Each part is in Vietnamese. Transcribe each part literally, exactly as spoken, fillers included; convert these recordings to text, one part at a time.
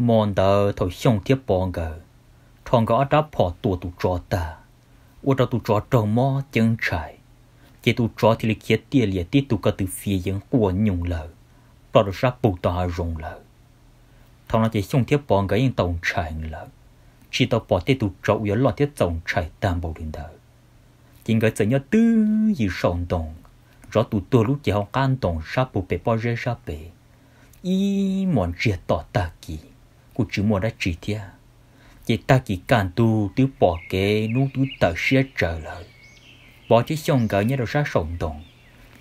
Mòn đầu thổi xong tiếp bong gờ, thằng gã đã bỏ tù tù trò ta, ôi ra tù trò tròn mò chân trái, chỉ tù trò thì lịch chết tiệt liệt tiếp tù cả từ phía dân của nhung lờ, bỏ được ra bù ta rồng lờ, thằng nó chỉ xong tiếp bong gờ yên tổng trái lờ, chỉ tao bỏ tiếp tù trò uy lo tiếp tổng trái tam bầu đến đầu, chỉ gờ chỉ nhớ tư gì sòng đồng, rõ tù tôi lúc chỉ học can đồng ra bù bể bỏ rơi ra bể, y mòn triệt tỏ ta kỳ. Cô chỉ muốn đã chỉ thế, vậy ta chỉ cần tu tiêu bỏ cái nút túi tờ xe trở lại, bỏ chiếc xong gỡ nhớ đâu ra sống đồng,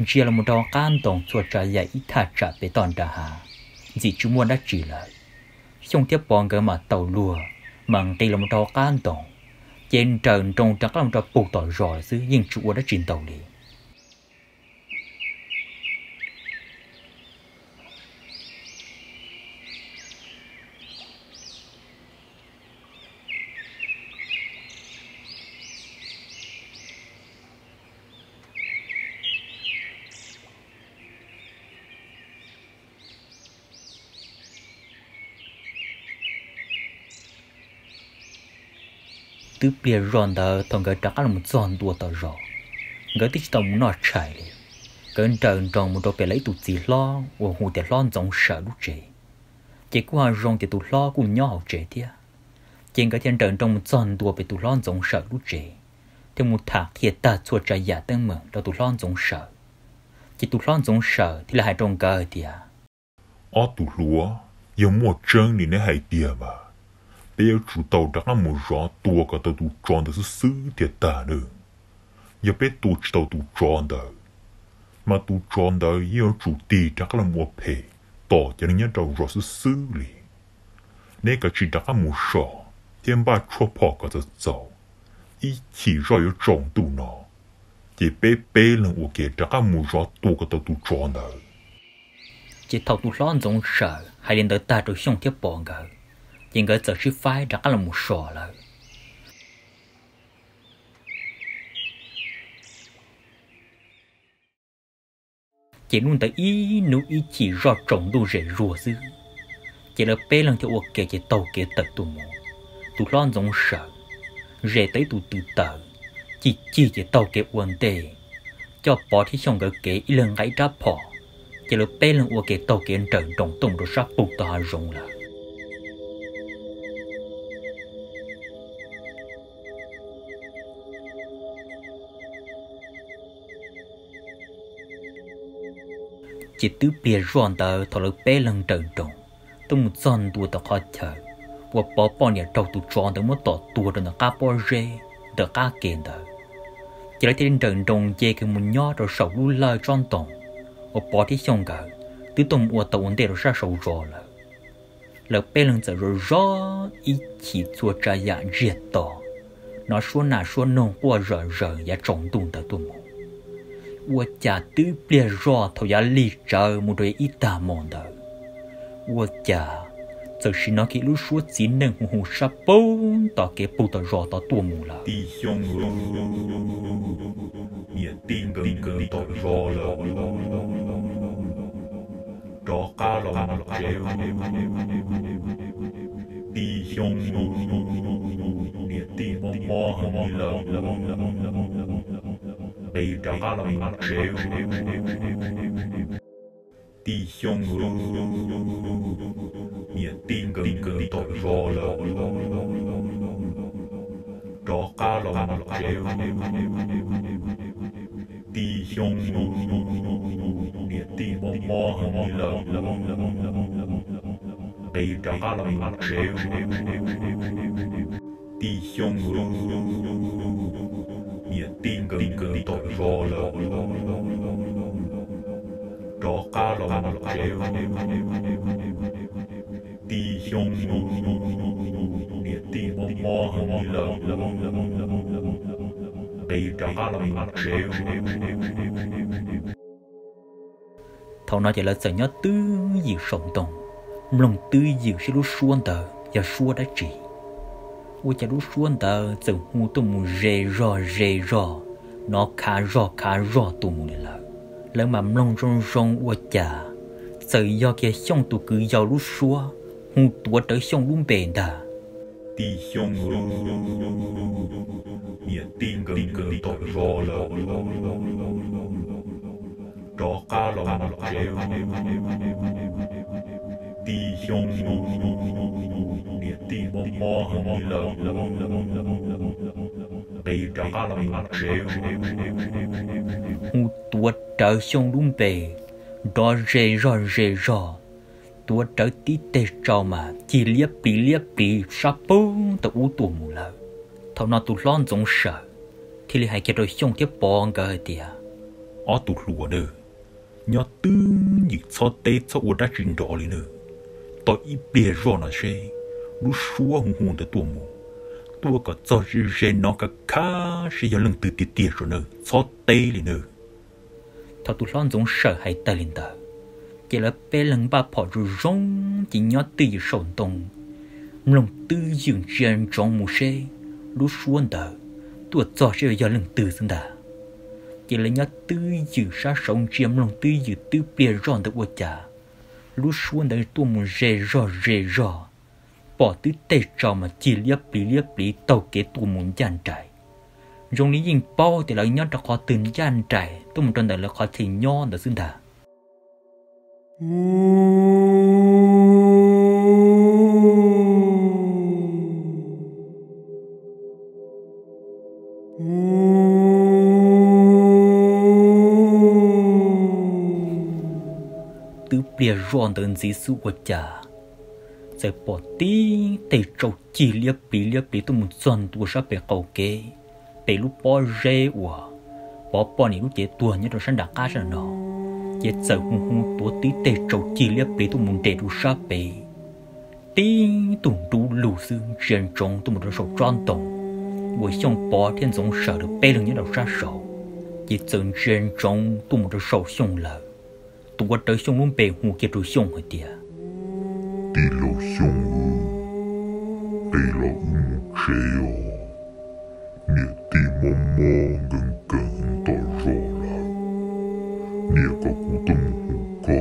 chỉ là một đòn can đồng cho trả dạy ít thà trả về toàn đà hà, vì chỉ muốn đã chỉ lại, xong tiếp bọn gỡ mà tàu lùa, mặn đây là một đòn can đồng, trên trần trong trắng là một đòn bột tỏi rồi chứ, nhưng chỉ muốn đã chỉ tàu đi. Tứ bia ròn tờ thằng gỡ trắng là một giòn đua tờ rò, gỡ tích tàu muốn nọ chạy liền, gỡ trần tròn một đôi bè lấy tụt gì lo, uổng hồ để lo giống sợ lúc trẻ, chỉ có hàng rong thì tụt lo cũng nhỏ trẻ thia, chỉ gỡ thiên trần tròn một giòn đua bè tụt lo giống sợ lúc trẻ, thì một thạc hiện ta chuột trái giả tên mượn đó tụt lo giống sợ, chỉ tụt lo giống sợ thì là hai tròn cờ thia, ó tụt lúa, giờ một chân thì nó hay tiề mà. Bây giờ chủ tàu đã làm một rõ tùa cả tàu tù tròn tàu sư thiệt tả nữa. Giờ bây tù tàu tù tròn tàu. Mà tù tròn tàu yêu chủ tì đã làm một phê, tỏ cho nên nhớ tàu rõ sư sư lì. Nên cả chỉ đã làm một rõ, thêm ba cho bỏ cả tàu tàu. Ý chỉ rõ yêu tròn tù nó. Giờ bây bây lần ổ kể đã làm một rõ tùa cả tàu tù tròn tàu. Chỉ tàu tù rõ giống sợ, hãy đến tới ta được xong tiếp bỏ ngờ. Chính cái giờ chỉ phải đã là một sò rồi. Chỉ luôn tới ý nụ ý chỉ rõ trọng đồ rẻ rùa dữ. Chỉ là bé lần theo uộc kể chỉ tàu kể tật tụ mồ, tụ lon giống sợ, rẻ tới tụ tụ tờ, chỉ chỉ chỉ tàu kể uẩn tề, cho bỏ thì xong cái kể ý lần gãy ra bỏ, chỉ là bé lần uộc kể tàu kể trận trọng tùng đồ sắp bục tòa rồng là. Chỉ tứ bia ròn tờ thọ lực bé lần trận trọng, tôi một giòn đua tờ khó chờ, và bỏ bỏ nhà trâu tụ tròn tờ một tọ tua tờ cá bò rê, tờ cá kèn tờ. Chỉ lấy trên trận trọng chê cái một nhó rồi sầu lũ lơ tròn tòng, và bỏ thì xong cả, tứ tùng ua tàu ổn tề rồi ra sầu rò lợ. Lợ bé lần giờ rồi rõ ý chỉ chua trà dạ riệt tỏ, nó xuống nà xuống nông qua rờ rờ giá trọng tùng tờ tù mộ. Ua cha tứ bia rò thầu giá lì trời một đôi ít tà mòn đời. Ua cha, giờ xin nói kỹ lúc suốt chín nâng hùng hùng sắp bốn tỏ kế bù tỏ rò tỏ tùa mù lạ. Tì xong rồi, nhẹ tin gần gần tỏ rò lạ. Đó ca lòng trèo. Tì xong rồi, nhẹ tin bó bó hẳn lạ. Hãy subscribe cho kênh Ghiền Mì Gõ để không bỏ lỡ những video hấp dẫn. Nhiệt tin gần gần tỏ rõ lỡ. 弟兄们，你弟我摸你了，被打了吗？thằng nó chỉ là sợ nhớ tư gì sống tông, lòng tư gì sẽ lúc xuân tờ và xuân đã chỉ, u chả lúc xuân tờ sợ hú tụm mù rề rò rề rò, nó khá rò khá rò tụm mù này là, lỡ mà lòng rong rong u chả, sợ do kia xong tụ cứ giàu lúc xuân, hú tụ tới xong luôn bền ta. Tì xong nhớ tin gần gần tọt rò lò. Đó cá lòng lọc treo tì hông địa tì bông mò hông lợn bì đó cá lòng lọc treo hù tuột trở xông đúng bề đó rê rò rê rò tuột trở tí tê trò mà chỉ liếp bì liếp bì sắp bông tao ú tùa mù lợn thảo nào tụi lon giống sợ thì lì hãy kia đôi xông tiếp bóng gà hề tìa ó tụt lùa đờ nhớ tư những cho tê cho u đã trình rõ lên nữa, tôi ít bề rõ là xe, lúc xua hùng hùng từ tuồng mù, tôi có cho xe nó cả khá sẽ giờ lần từ tiệt tiệt rồi nữa, cho tê lên nữa. Thảo tụt lon giống sợ hãi ta lên ta, chỉ là bé lần ba bỏ rồi rong chỉ nhớ tư gì sồn tông, lòng tư dường trên trong mù xe, lúc xua ta, tôi cho xe giờ lần từ sinh ta. Chỉ là nhớ tư dự xa sống chiếm lòng tư dự tư bìa rõn được ôi chả. Lúc xuân đấy tôi muốn rè rò rè rò. Bỏ tư tê trò mà chỉ liếp lý liếp lý tàu kế tôi muốn gian trải. Rồng lý dình bao thì là nhớ đã khó từng gian trải. Tôi muốn tròn đấy là khó thì nhó đã xưng thả. Bia ròn đơn dí sư của cha, giờ bỏ tí tay trâu chỉ liếc bì liếc bì tôi muốn dọn tua sắp bè cầu kê, bè lúc bỏ rê ủa, bỏ bỏ này lúc chế tua như đồ săn đặc cá rồi nọ, chế giờ hùng hùng tua tí tay trâu chỉ liếc bì tôi muốn để tua sắp bè, tí tùng đủ lù xương trên trống tôi muốn đồ sầu tròn tùng, buổi xong bỏ thiên giống sợ được bè lưng như đồ sá sầu, chế giờ trên trống tôi muốn đồ sầu xong lợ. Tôi có tới xong luôn bề hù kia rồi xong rồi tìa. Tì lâu xong ư, tì lâu ư chế ơ. Nghĩa tì mò mò ngân cẩn tỏ rõ là. Nghĩa có cụ tâm hù có.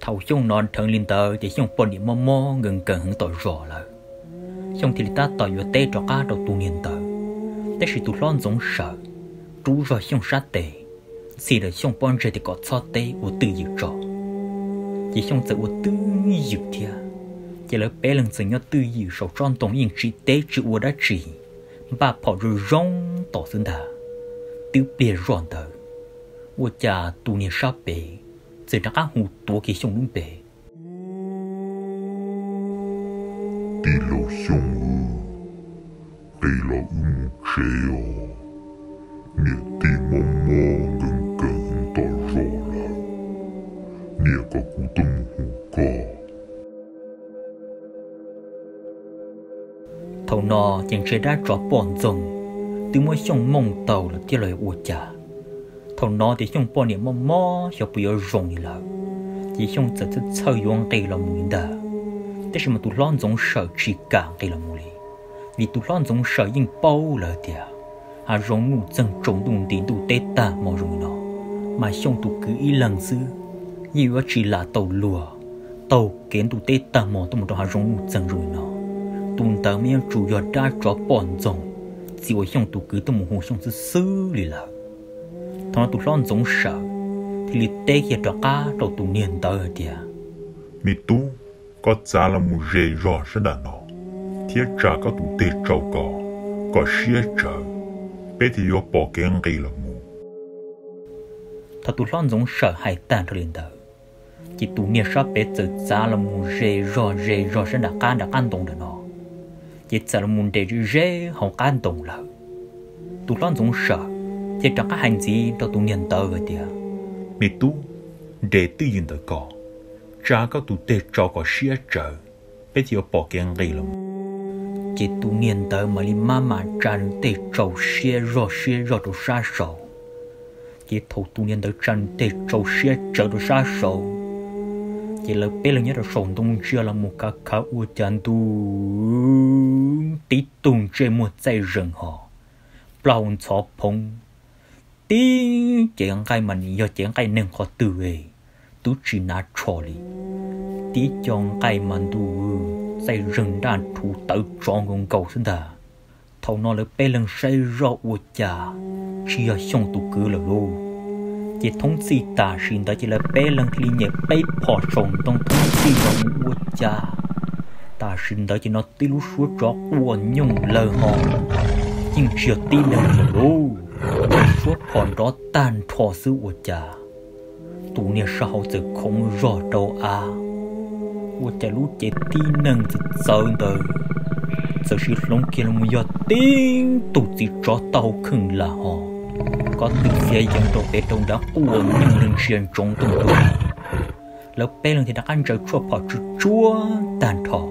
Thảo xong non thân linh tờ thì xong bọn đi mò mò ngân cẩn tỏ rõ là. Xong thì ta tỏ vô tê trọ cá đầu tù niên tờ. Tê sĩ tù lon giống sợ. Trú rồi xong sát tê. Xì đời xong bọn rơi thì có cho tê ổ tư dự trọ. Chỉ xong giờ ổ tư dự thịa. Chỉ là bé lần giờ nhớ tư dự sầu tròn tổng yên trí tế chữ ổ đá trì. Bà bỏ rồi rong tỏ xương thà. Tư bìa rõn thờ. Ổ chà tù nè xa bề. Giờ đã khá hù tố kì xong đúng bề. Tì lâu xong ư. Tì lâu ư chế ơ. Nghĩa tì mò mò ngân. Nghĩa có cụ tâm hù có. Thầu nọ chẳng sẽ đã rõ bọn dòng. Từ mỗi xong mong tàu là tiết lời ua chả. Thầu nọ thì xong bọn niệm mò mò cho bây giờ rộng như là. Chỉ xong sẽ thật sơ dọn đây là mùi đà. Thế mà tụi lon giống sợ chỉ cả đây là mùi. Vì tụi lon giống sợ yên bao là tiết. Hà rộng ngủ dân trống đùng tín tụi tết ta mò rộng nó. Mà xong tụi cứ ý lần dư. Như vậy chỉ là tàu lùa, tàu kiến tụ tê tà mò tụm đòi rong một dần rồi nó, tụm tàu miếng chủ yếu đã cho bọn rong, chỉ có trong tụ cứ tụm hồ trong sự xử lý là, thằng tụ lon rong sợ, thì lì tê kia cho cá đầu tụ niên tới ở địa, mi tu có trả là một rễ rõ rất là nó, thiết trả có tụ tê trâu cò, có xía trở, bây thì có bỏ kiến gì là mù, thằng tụ lon rong sợ hãi tàn trở lên đời. Chỉ tụ nghĩa sắp bế giờ ra là mù rê rò rê rò sẽ đã can đã can tổng được nó. Chỉ giờ là mù rê rê không can tổng là. Tụ lon giống sợ. Chỉ chẳng có hành gì cho tụ nghiền tờ rồi tìa. Mì tụ để tự nhiên được có cha các tụ tê cho có xía trở bây giờ bỏ cái nghề lắm chỉ tụ niên tới mà đi mama cha tê cho xía rồi xía rồi đồ xa sầu chỉ thầu tụ niên tới cha tê cho xía trở đồ xa sầu chỉ là bây giờ nhớ là sầu đông chưa là một cái cá u chán tu tí tung chơi một dây rừng họ bao chó phong tí chuyện cái mình do chuyện cái nên khó tự về tú chỉ nát trò đi tí chọn cái mình tu xây rừng đàn thủ tự chọn con cầu sinh ta thầu nó là bê lần xây rõ u cha chỉ ở trong tụ cứ là lô chỉ thống si ta xin đó chỉ là bê lần thì nhẹ bê bỏ trồng trong thống si trong u cha ta xin đó chỉ nó tí lú suốt rõ u nhung lờ họ nhưng chưa tin là lô suốt còn đó tan thọ sự u cha tụ niệm sao giờ không rõ đâu à u cha lú chết tin nâng giờ sợ đời giờ chỉ lông kia là muốn tin tụ chỉ cho tao khưng là họ có từ phía dân tộc để trong đó uổng nhưng lên xuyên trong tụ tụ lớp bé lần thì đã ăn chơi chua bỏ chua chua tan thọ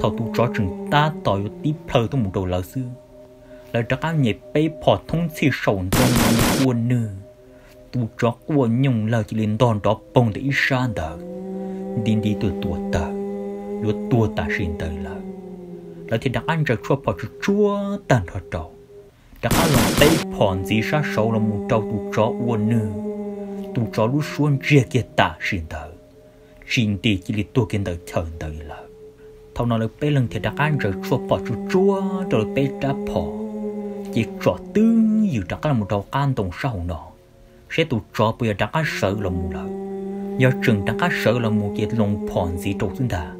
thọ tụ cho chừng ta tỏi tí phơi tụ một đầu lão sư là đã ăn nhẹ bê bỏ thông xì sầu trong uốn nư tụ cho uốn nhung là chỉ lên đòn đó bông để ít xa đỡ đi đi tụ tụ ta lúa tụ ta xin tới là là thì đã ăn chơi chua bỏ chua chua tan thọ trâu đã ăn lòng bê bỏ gì xa sầu là một trâu tụ cho uốn nư tụ cho lúa xuân chia kia ta xin tới xin đi chỉ là tụ kiến tới chờ tới là thầu nó là bê lần thì đã ăn chơi chua bỏ chua chua rồi bê đã bỏ chỉ cho tư dự đặt là một đầu can tổng sau nọ sẽ tụ cho bây giờ đặt cái sợ là mù lợ do trường đặt cái sợ là mù kia lòng phòn gì trâu chúng ta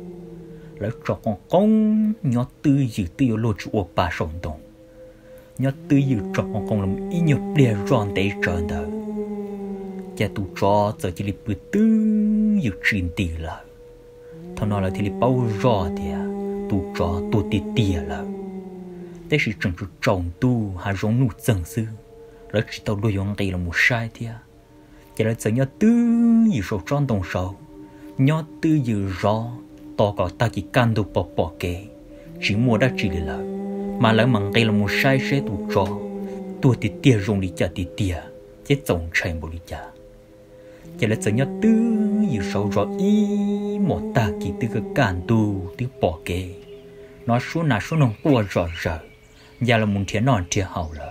lấy cho con con nhớ tư dự tiêu lô chuột bà sống đồng nhớ tư dự cho con con làm y nhập để ròn để tròn đời cha tụ cho giờ chỉ lịch bữa tư dự truyền tỷ lợ thằng nó là thì lịch bao rò thì tụ cho tụ tỷ tỷ lợ thế sự chẳng chút trọng tu hà giống nụ dần sư lấy chỉ tao đôi dòng cây là một sai thia chỉ là giờ nhớ tư gì sầu tròn đồng sầu nhớ tư gì rõ to cỏ ta chỉ can đồ bỏ bỏ kề chỉ mua đã chỉ là mà lấy măng cây là một sai sẽ tụ trò tụ tít tia dùng đi chả tít tia chết trồng chảy một đi chả chỉ là giờ nhớ tư gì sầu rõ y một ta chỉ tư cái can đồ tư bỏ kề nó số nào số nông qua rõ rõ giờ là muốn thiên non thiên hậu rồi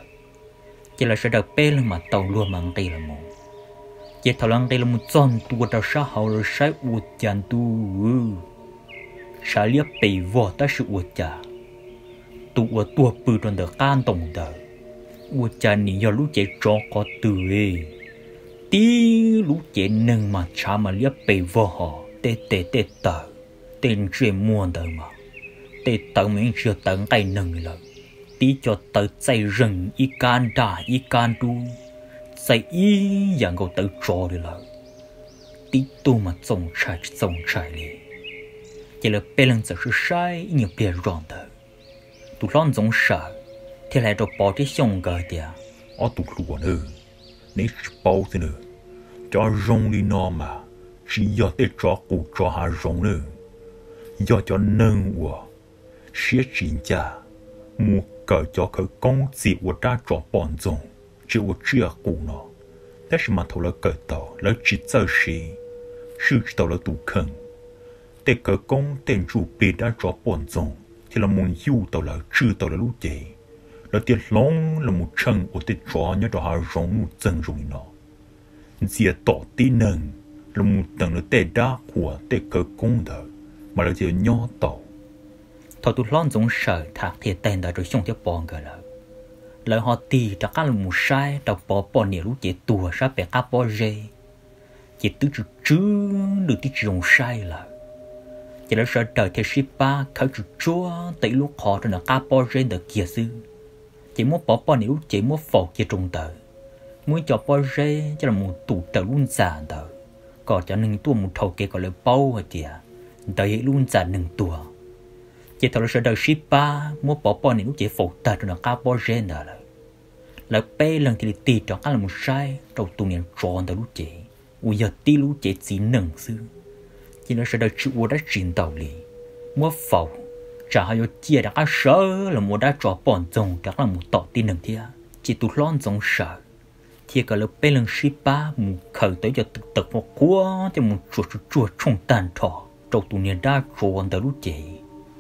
chỉ là sẽ đào bê lên mà tàu luôn mang cây là mù chỉ thầu lăng cây là mù tròn tua đào sa hậu rồi sai uất chán tu sai liếc bì vò ta sự uất chả tu uất tua bự tròn đờ can tổng đờ uất chả nỉ giờ lũ trẻ chó có từ ấy tí lũ trẻ nâng mà cha mà liếc bì vò họ tê tê tê tờ tên chuyện mua đờ mà tê tờ mình chưa tận cây nâng lợn tí cho tới xây rừng y can đà y can tu xây y dạng cầu tới trò đi là tí tu mà trồng trái trồng trái đi chỉ là bê lần giờ sự sai nhiều bề rộng đó tụ lon giống sợ thì lại đồ bỏ cái sông cờ tiệt ở tụ luôn nữa nấy bao thế nữa cho rong đi nọ mà chỉ do tới trò cụ trò hà rong nữa do cho nâng của xía chín cha mua cờ cho khởi công gì của ta trò bọn rồng chỉ của chia cụ nó, thế mà thầu là cờ tàu là chỉ sợ gì, sự tàu là tụ khẩn, để khởi công tên chủ bị đã trò bọn rồng thì là muốn yêu tàu là chư tàu là lũ gì, là tiền long là một chân của tên trò nhớ trò hà rồng một chân rồng nó, dìa tỏ tí nâng là một tầng là tê đa của tê khởi công đó mà là dìa nhỏ tàu. Thọ tụt lon giống sợ thạc thiệt tên đã rồi xong tiếp bòn cả lợ, lợ họ tì đã cắt một sai đã bỏ bỏ nhiều lúc chế tua ra bẻ cá bỏ rê, chế tứ chữ chữ được tí dùng sai lợ, chế lợ sợ đời theo ship ba khởi chữ chua tới lúc họ rồi là cá bỏ rê được kia sư, chế muốn bỏ bỏ nhiều lúc chế muốn phò chế trùng tờ, muốn cho bỏ rê cho là một tụ tờ luôn già tờ, còn cho nâng tua một thầu kia còn lại bao hả tiệt, tới luôn già nâng tua. Chỉ thầu là sợ đời ship ba mua bỏ bỏ này lúc chỉ phụ tờ rồi nó cá bỏ rên đó là, là bê lần thì tì cho cá là một sai đầu tụ niệm tròn tới lúc chỉ, 我要低路接近能事，今天是在吃我的真道理，我否，这还有接的阿蛇了，我在抓帮中，噶拉木到底能听，只都乱中蛇，贴个了白人十八，木口袋就突突我过，就木做出做冲蛋炒，做多年大做完的路接，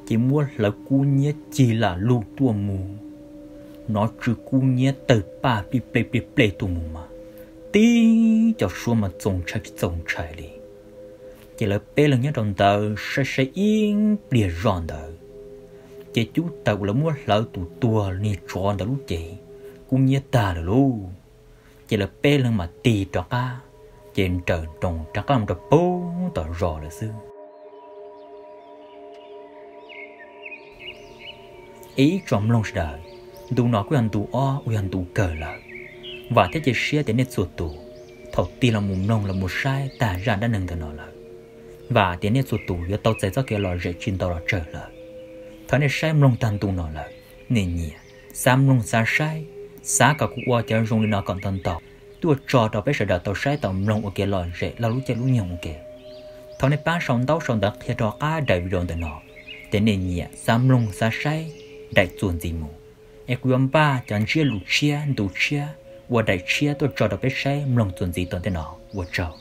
只我了姑娘接了路多木，那只姑娘得把比比比比多木嘛。tí cho xua mà trồng trái trồng trái đi, chỉ là bé là nhớ đồng tờ sẽ sẽ yên bìa ròn tờ, chỉ chú tàu là muốn lỡ tụ tua ni tròn tờ lúc chị cũng nhớ ta là luôn, chỉ là bé là mà tì tròn ca, trên trời trồng trắng làm tờ bố tờ rò là xưa, ý tròn long đời, tụ nó của anh tụ o, của anh tụ cờ là. Và thế chỉ xe đến nét ruột tù, thầu ti là mồm nông là một sai ta ra đã nâng từ nó là, và đến nét ruột tù do tàu chạy do kia lò rễ chìm tàu lò trở là, thằng này sai mông tan tù nó là, nên nhỉ, sam mông sa sai, sa cả cụ qua chơi rung lên nó còn tan tàu, tua trò tàu bé sợ đào tàu sai tàu mông ở kia lò rễ là lúc chơi lúc nhộng kia, thằng này ba sòng tàu sòng đắc kia trò cá đại bì đòn từ nó, thế nên nhỉ, sam mông sa sai, đại chuồn gì mù, em quyom ba chẳng chia lục chia đủ chia. Và đại chia tôi cho đọc cái xe mong tuần gì tuần thế nào, và chào.